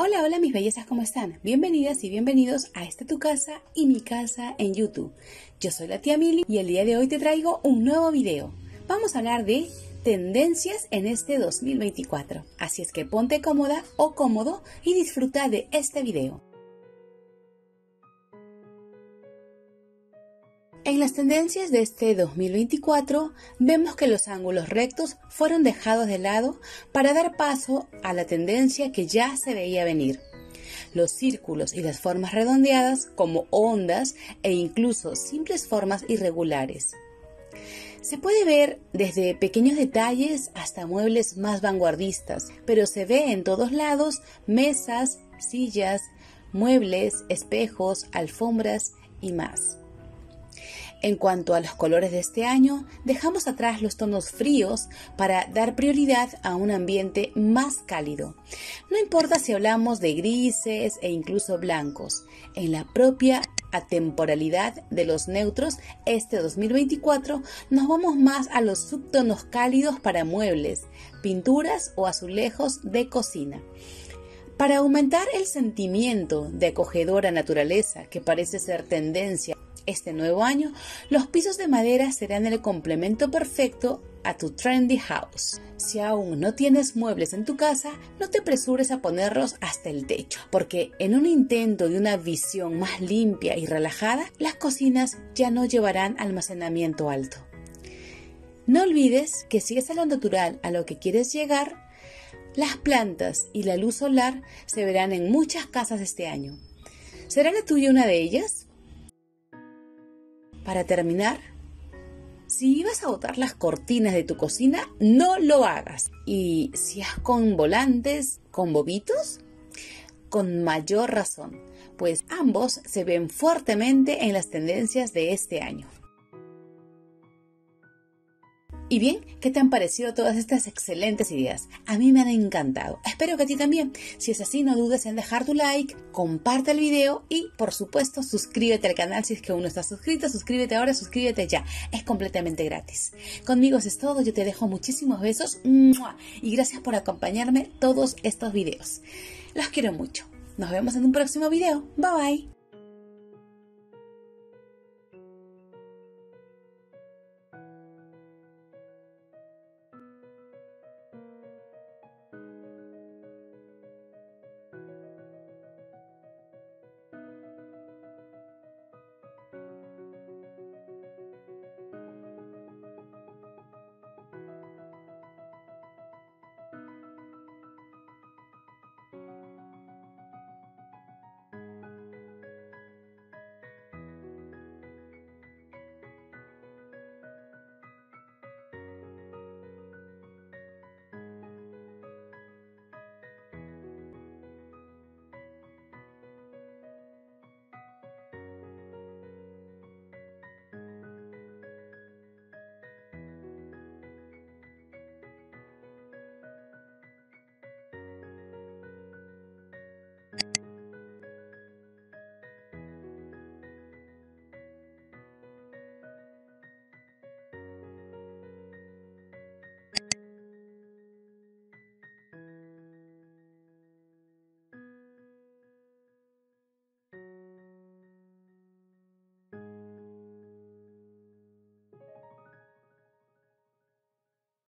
Hola, hola mis bellezas, ¿cómo están? Bienvenidas y bienvenidos a esta tu casa y mi casa en YouTube. Yo soy la tía Milly y el día de hoy te traigo un nuevo video. Vamos a hablar de tendencias en este 2024. Así es que ponte cómoda o cómodo y disfruta de este video. En las tendencias de este 2024 vemos que los ángulos rectos fueron dejados de lado para dar paso a la tendencia que ya se veía venir. Los círculos y las formas redondeadas como ondas e incluso simples formas irregulares. Se puede ver desde pequeños detalles hasta muebles más vanguardistas, pero se ve en todos lados mesas, sillas, muebles, espejos, alfombras y más. En cuanto a los colores de este año, dejamos atrás los tonos fríos para dar prioridad a un ambiente más cálido. No importa si hablamos de grises e incluso blancos, en la propia atemporalidad de los neutros, este 2024 nos vamos más a los subtonos cálidos para muebles, pinturas o azulejos de cocina. Para aumentar el sentimiento de acogedora naturaleza que parece ser tendencia este nuevo año, los pisos de madera serán el complemento perfecto a tu trendy house. Si aún no tienes muebles en tu casa, no te apresures a ponerlos hasta el techo, porque en un intento de una visión más limpia y relajada, las cocinas ya no llevarán almacenamiento alto. No olvides que si es a lo natural a lo que quieres llegar, las plantas y la luz solar se verán en muchas casas este año. ¿Será la tuya una de ellas? Para terminar, si ibas a botar las cortinas de tu cocina, no lo hagas. Y si es con volantes, con bobitos, con mayor razón, pues ambos se ven fuertemente en las tendencias de este año. Y bien, ¿qué te han parecido todas estas excelentes ideas? A mí me han encantado. Espero que a ti también. Si es así, no dudes en dejar tu like, comparte el video y, por supuesto, suscríbete al canal si es que aún no estás suscrito. Suscríbete ahora, suscríbete ya. Es completamente gratis. Conmigo eso es todo. Yo te dejo muchísimos besos. ¡Mua! Y gracias por acompañarme todos estos videos. Los quiero mucho. Nos vemos en un próximo video. Bye, bye.